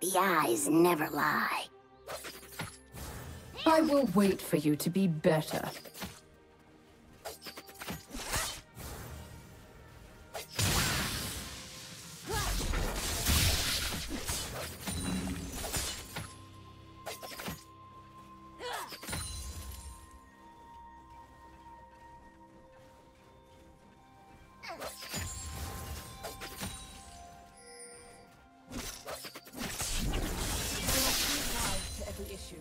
The eyes never lie. I will wait for you to be better. Issue.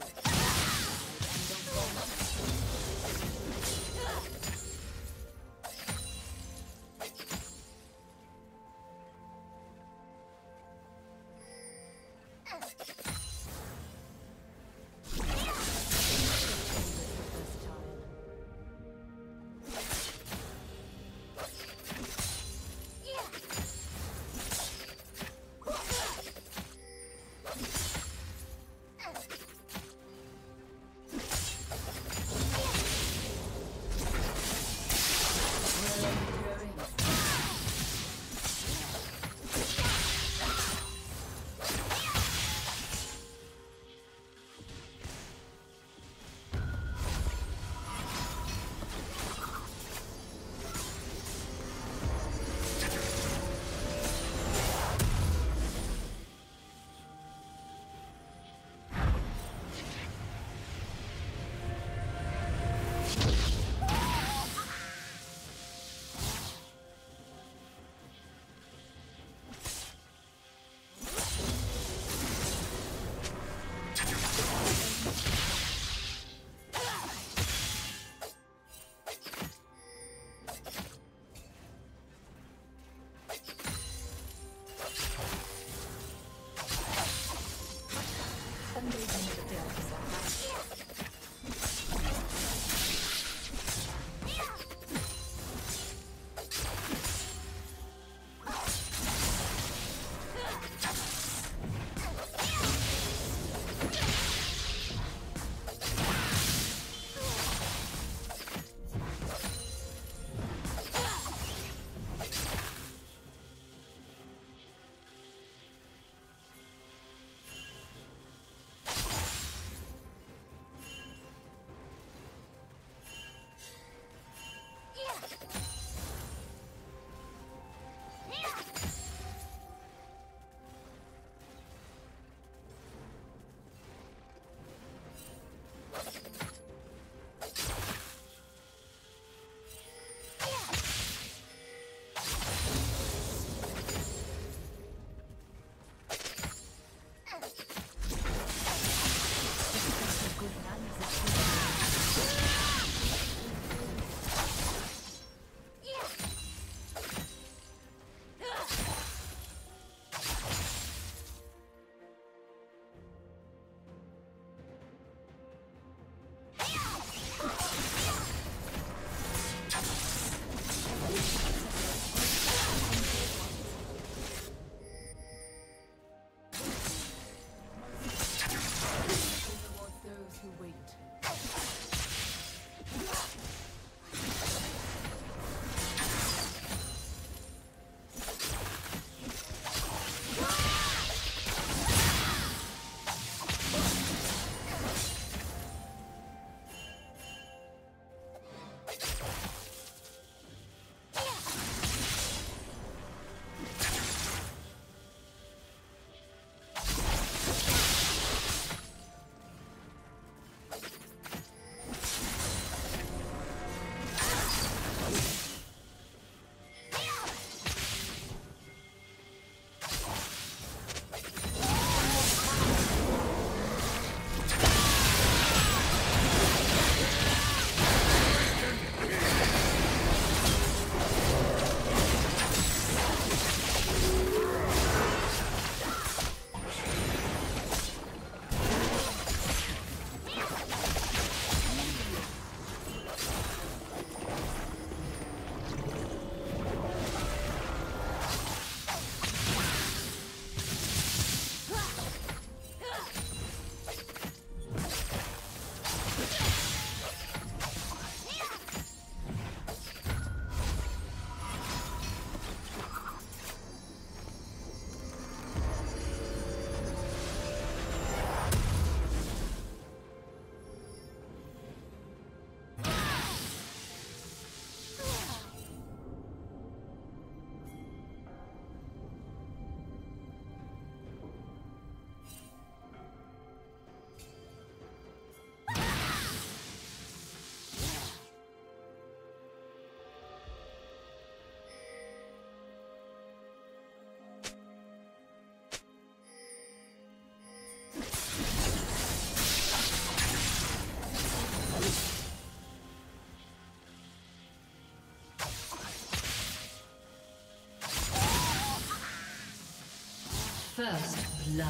First blood.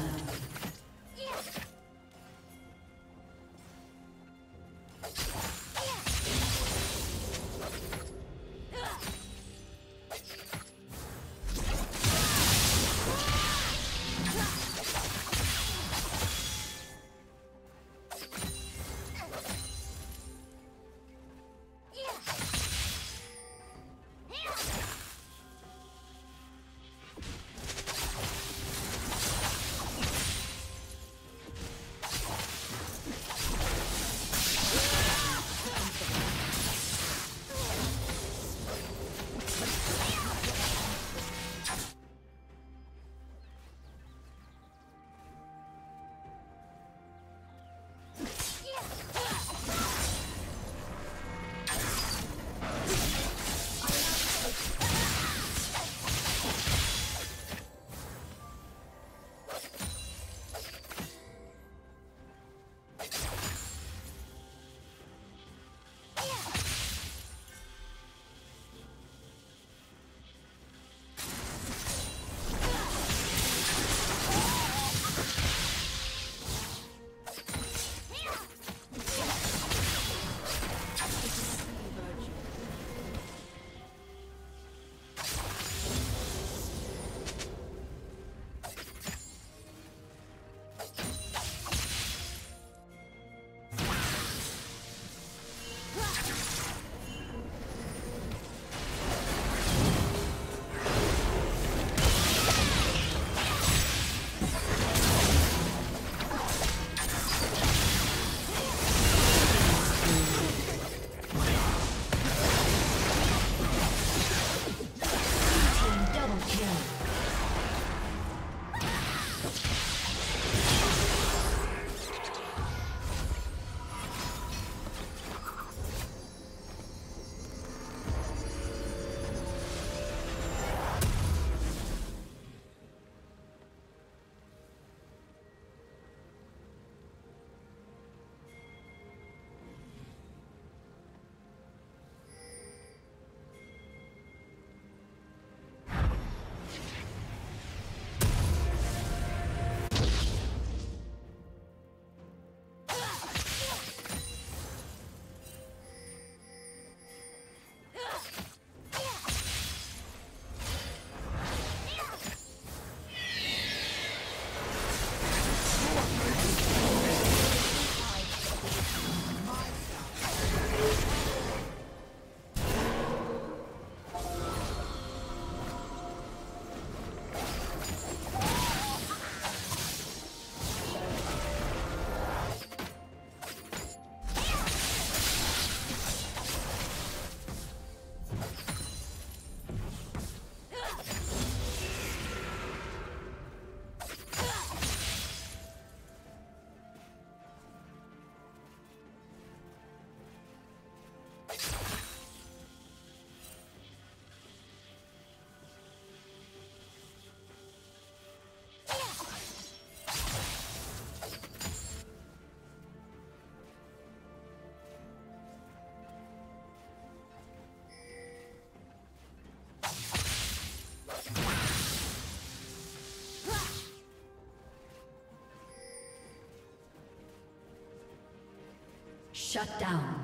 Shut down.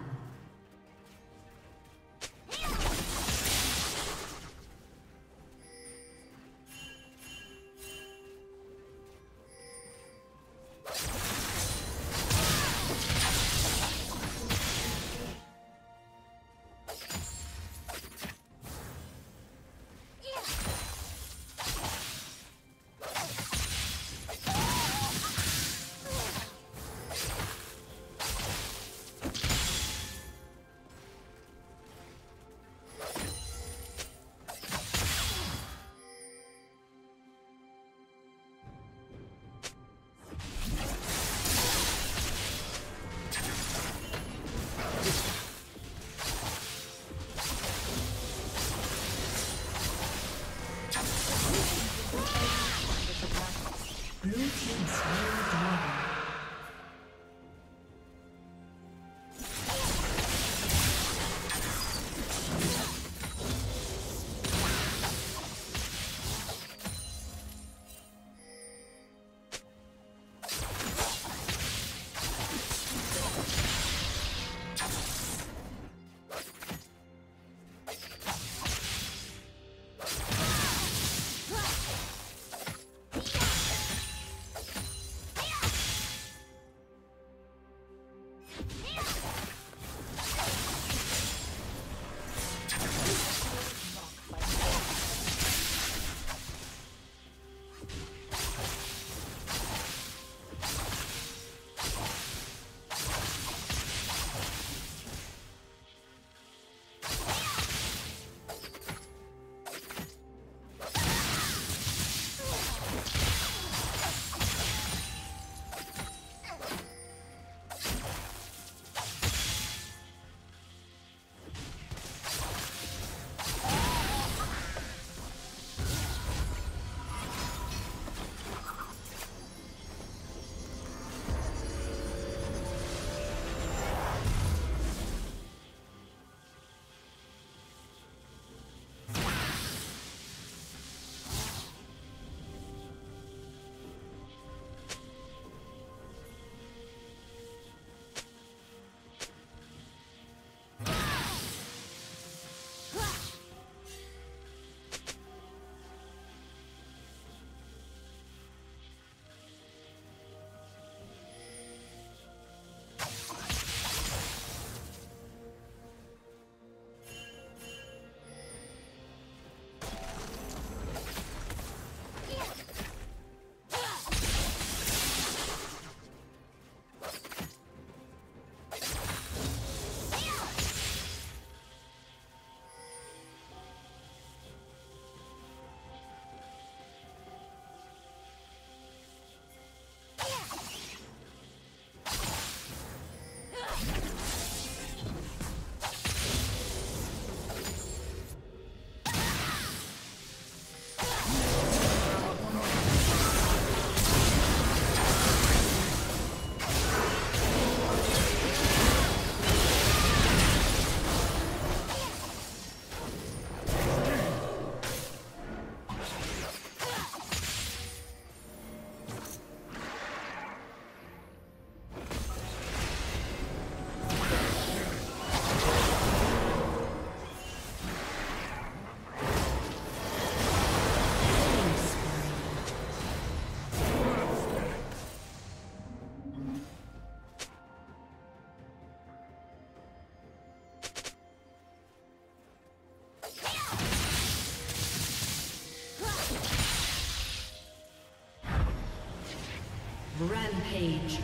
Rampage.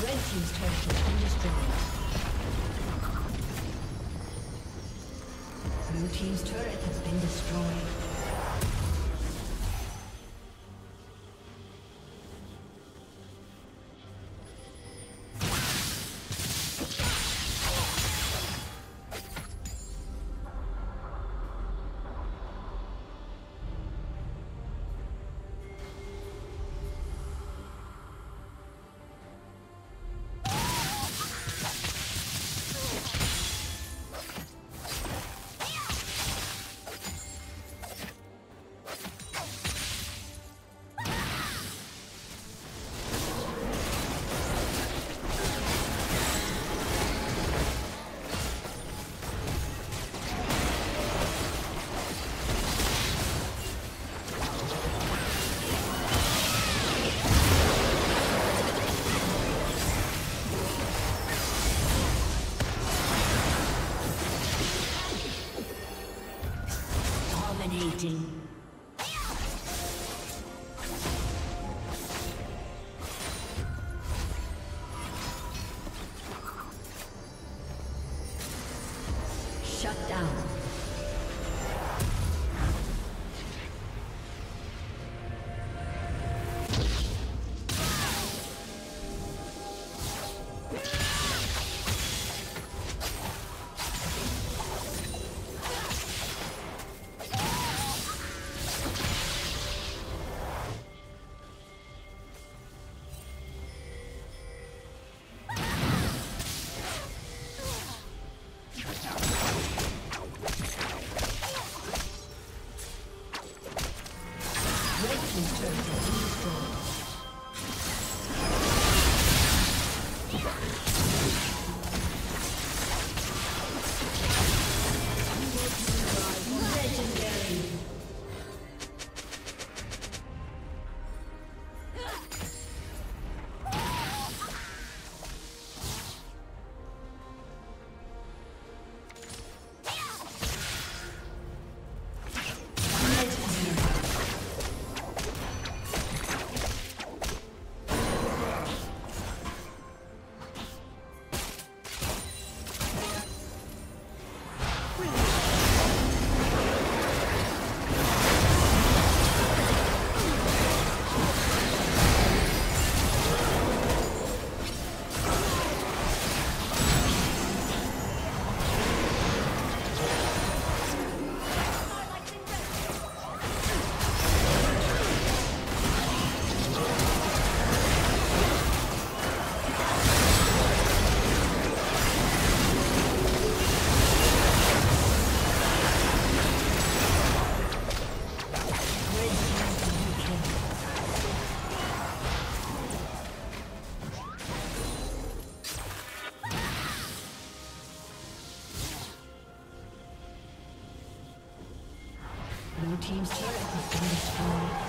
Red team's turret has been destroyed. Blue team's turret has been destroyed. Dominating. Team's turret has been destroyed.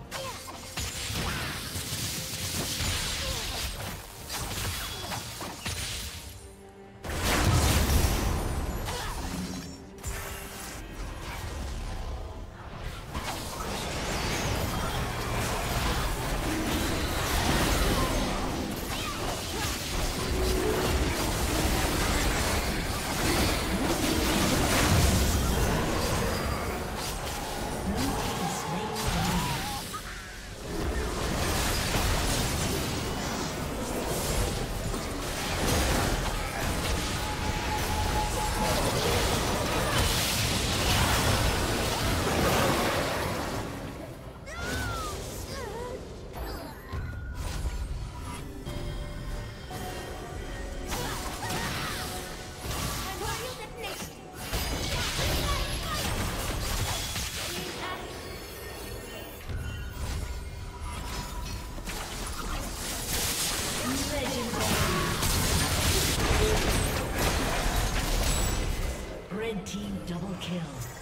Team double kill.